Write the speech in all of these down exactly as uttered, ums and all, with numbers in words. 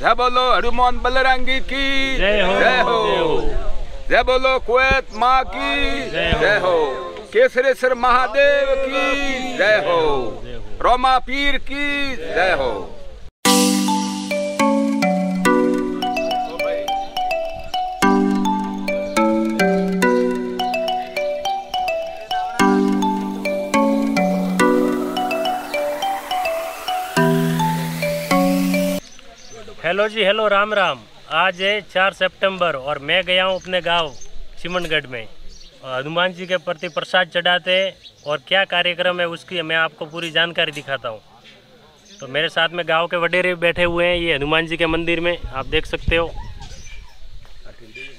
जय बोलो हनुमान बलरंगी की जय हो, जय बोलो कुवैत माँ की जय हो, केसरेश्वर महादेव की जय हो, रोमा पीर की जय हो। हेलो जी, हेलो, राम राम। आज है चार सितंबर और मैं गया हूँ अपने गांव चिमनगढ़ में हनुमान जी के प्रति प्रसाद चढ़ाते और क्या कार्यक्रम है उसकी मैं आपको पूरी जानकारी दिखाता हूँ। तो मेरे साथ में गांव के वडेरे बैठे हुए हैं। ये हनुमान जी के मंदिर में आप देख सकते हो,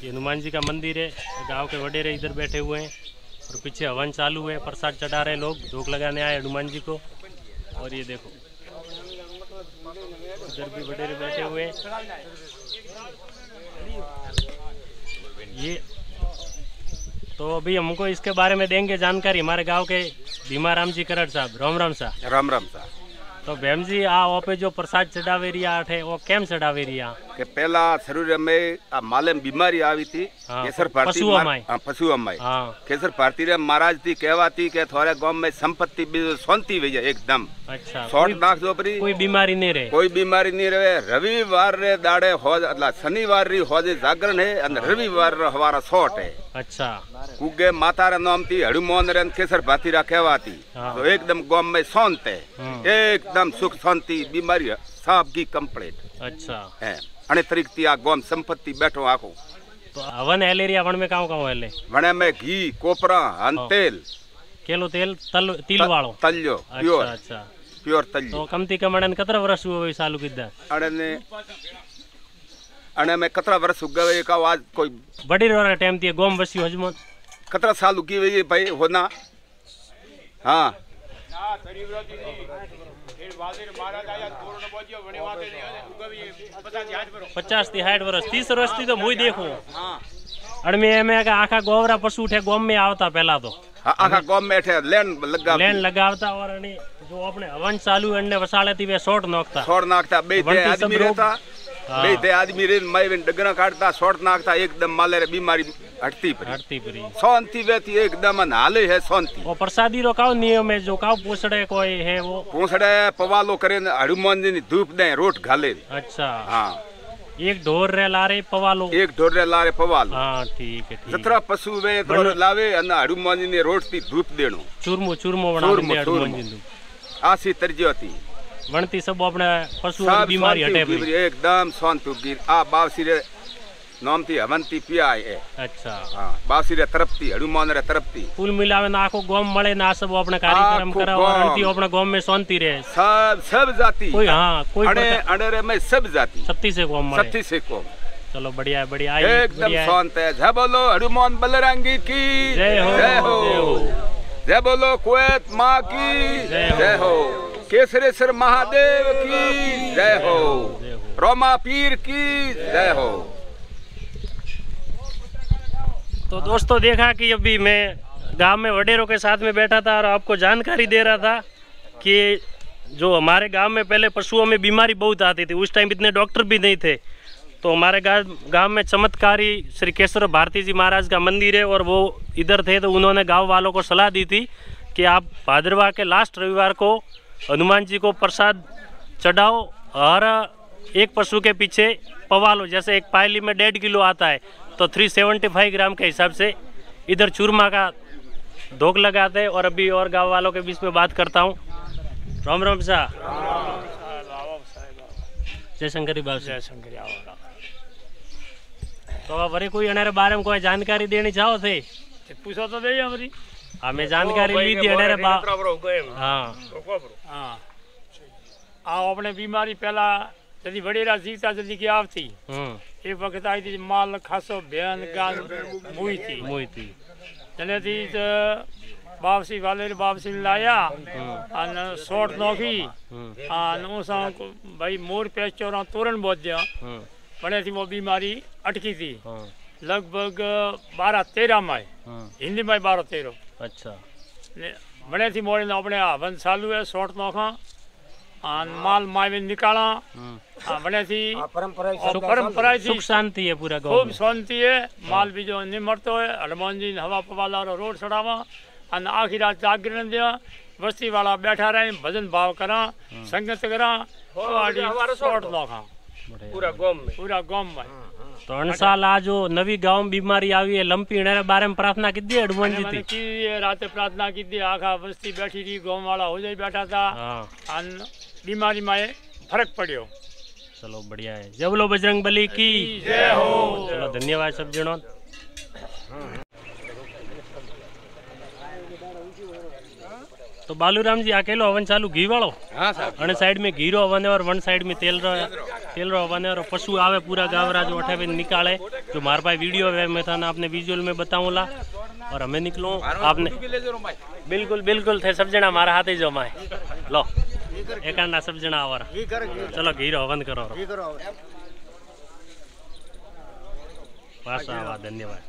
ये हनुमान जी का मंदिर है। गाँव के वडेरे इधर बैठे हुए हैं और पीछे हवन चालू है, प्रसाद चढ़ा रहे लोग, धूप लगाने आए हनुमान जी को। और ये देखो इधर भी बड़े बैठे हुए। ये तो अभी हमको इसके बारे में देंगे जानकारी हमारे गांव के भीमा राम जी करड़ साहब। राम राम साहब। राम राम साहब। तो भैम जी आ ओपे जो प्रसाद चढ़ावे रिया आठे वो केम चढ़ावे रिया के पहला शरीर में आ माले में बीमारी आई थी, केशर भारती पशु अम्मा केशर भारती रे महाराज थी कहवाती के थोड़े गांव में संपत्ति शांति हुई जाए एकदम। अच्छा, शॉर्ट नाक जोपरी कोई बीमारी नहीं रहे, कोई बीमारी नहीं रहे। रविवार रे दाड़े हो अटला शनिवार री होजे जागरण है और रविवार रो हमारा शॉर्ट है। अच्छा, कुगे माता रे नाम थी हनुमान रे केशर भारती रा कहवाती तो एकदम गांव में शांति है, एकदम सुख शांति, बीमारी साहब की कंप्लीट। अच्छा है अने तरीकती आ गोम संपत्ति बैठो आखो। तो अवन एलेरिया वन में काव काव एले वने में घी कोपरा अन तेल केलो तेल तल तिल वालो तल्यो प्योर। अच्छा, प्योर तल्यो। तो कमती कमणन कतरा वर्ष हुवे सालू किदा अने ने अने में कतरा वर्ष हुगवे का आज कोई बड़ी रोरा टाइम थी गोम बसी हजमत कतरा साल हुगी वे भाई होना। हां ना शरीरवा जी फिर वादिर महाराज आया तोरण बोजियो वने वाते नहीं पचास थी साठ वर्ष तीस वर्ष थी तो मुई देखो। हाँ। में में आखा गोवरा पशु उठे गोम में आवता पहला तो आ, आखा गोम में उठे लेन लगा लेन लगावता और अने जो अपने हवन चालू अने वसाले थी वे शॉट नाखता शॉट नाखता बे ते आदमी रहता बे ते आदमी रे मई वे डगना काटता शॉट नाखता एकदम माले रे बीमारी हटती परी हटती परी शांति वेती एकदम अन हाले है शांति। और प्रसादी रो काव नियम है जो काव पोसड़े कोई है वो पोसड़े पवालो करे हनुमान जी ने धूप दे रोट घाले। अच्छा, हां, एक ढोर रे लारे पवालो एक ढोर रे लारे पवालो। हां, ठीक है, ठीक। जतरा पशु वे ढोर लावे अन हनुमान जी ने रोट ती धूप देनो चूरमो चूरमो वणा हनुमान जी ने आसी तरजोती वणती सब अपने पशु री बीमारी हटे परी एकदम शांत उगी आ बावसी रे नामती हवंती पिया है। अच्छा, हां, बासी रे तरपती हनुमान रे तरपती फूल मिलावे ना आखो गोम मळे ना सब अपने कार्यक्रम करा और अंती अपने गोम में शांति रहे सब सब जाति कोई। हां, कोई अड़े अड़े रे में सब जाति सत्ती से गोम मळे सत्ती से गोम। चलो बढ़िया है, बढ़िया है, एकदम शांत है। जय बोलो हनुमान बलरंगी की जय हो, जय हो, जय बोलो कुवैत मां की जय हो, केसरेश्वर महादेव की जय हो, रोमा पीर की जय हो। तो दोस्तों, देखा कि अभी मैं गांव में वडेरों के साथ में बैठा था और आपको जानकारी दे रहा था कि जो हमारे गांव में पहले पशुओं में बीमारी बहुत आती थी, उस टाइम इतने डॉक्टर भी नहीं थे। तो हमारे गांव गांव में चमत्कारी श्री केशर भारती जी महाराज का मंदिर है और वो इधर थे, तो उन्होंने गांव वालों को सलाह दी थी कि आप भाद्रवा के लास्ट रविवार को हनुमान जी को प्रसाद चढ़ाओ और एक पशु के पीछे पवा लो। जैसे एक पायली में डेढ़ किलो आता है तो तीन सौ पचहत्तर ग्राम के हिसाब से इधर चूरमा का धोक लगाते हैं। और अभी और गांव वालों के बीच में बात करता हूँ। राम राम साहब। जय शंकरी बाबू। जय शंकरी। तो आप वरी कोई अनारे बारे में कोई जानकारी देनी चाहो थे पूछो तो दे हमारी। हाँ, मैं जानकारी ली थी अनारे बारे। हाँ, अपने बीमारी पहला यदि वडेरा जीता जल्दी की आवती एक वक्त आई थी माल खासो बयान गाल मुई थी मुई थी चले थी तो वापसी वाले वापसी लाया अन शॉर्ट नौकी अन उस भाई मोर पेच चोरा तोरण बोध दिया बने थी वो बीमारी अटकी थी लगभग बारह तेरह मई हिंदी मई बारह तेरह। अच्छा, बने थी मोरे अपने हवन चालू है शॉर्ट नौखा माल मावे निकाला बने थी परंपरा सुख शांति है पूरा गांव खूब शांति है। माल भी जो निमरतो है हनुमान जी ने हवा पवाला रोड चढ़ावा और आखिरी रात जागरण दिया। बस्ती वाला बैठा रहे भजन भाव करा संगत करा पूरा गांव में पूरा गांव में। तो अन साल आज जो नवी गांव में बीमारी आई है लंपी ने बारे में प्रार्थना की थी हनुमान जी थी की रात प्रार्थना की थी। आखा बस्ती बैठी थी गांव वाला हो जाए बैठा था अन बीमारी में फर्क पड़ियो। चलो बढ़िया है। जय बोलो बजरंग बली की जय हो। चलो धन्यवाद सब जनों। तो बालूराम जी अकेलो हवन चालू घी वालों हाँ साइड में घीरो हवन है और वन साइड में तेल रो तेल रो हवन है और पशु आवे पूरा गावरा जो उठे निकाले जो मार पाए वीडियो है मैं था ना आपने विजुअल में बताऊँला और हमें निकलो आपने बिल्कुल बिल्कुल थे सब जना हमारा हाथ ही जो माए लो एक ना सब जना आवारा चलो घीरो हवन करो बस आवा धन्यवाद।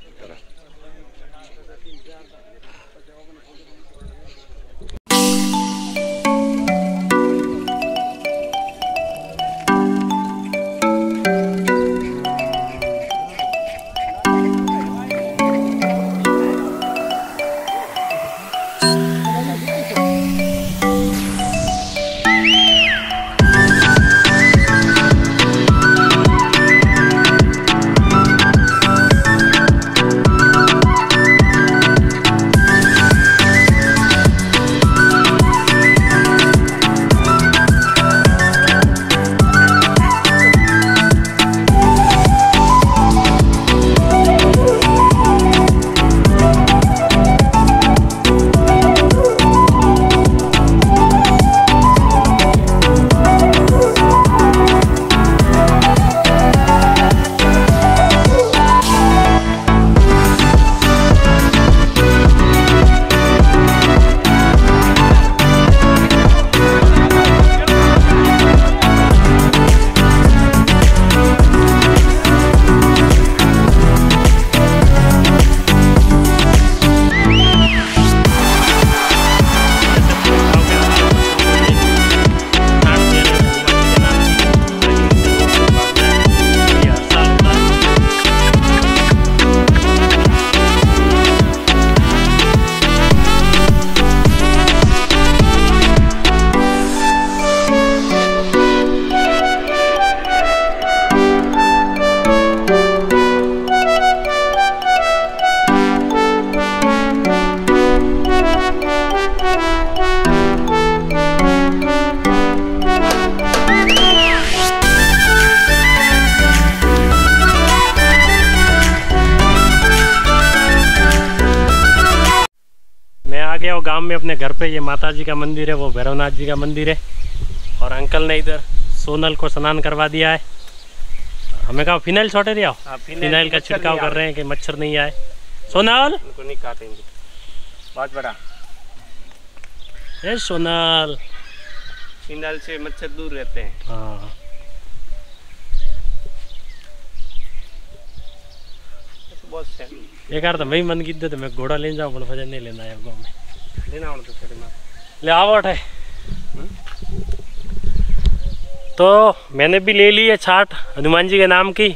गांव में अपने घर पे ये माता जी का मंदिर है वो भैरवनाथ जी का मंदिर है और अंकल ने इधर सोनल को स्नान करवा दिया है। हमें कहा फिनाइल छोटे रही आओ फिनाइल का छिड़काव कर रहे हैं कि मच्छर नहीं आए। सोनल उनको नहीं काटे बहुत बड़ा ये सोनल फिनाइल से मच्छर दूर रहते हैं। हाँ एक तो मैं मन कीधे तो मैं घोड़ा ले जाऊँ पर वजन नहीं लेना है गाँव में ले आवट है। तो मैंने भी ले ली है छाट हनुमान जी के नाम की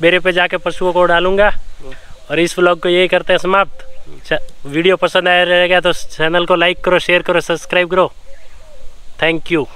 बेरे पे जाके पशुओं को डालूंगा और इस व्लॉग को यही करते हैं समाप्त। वीडियो पसंद आया रहेगा तो चैनल को लाइक करो शेयर करो सब्सक्राइब करो। Thank you.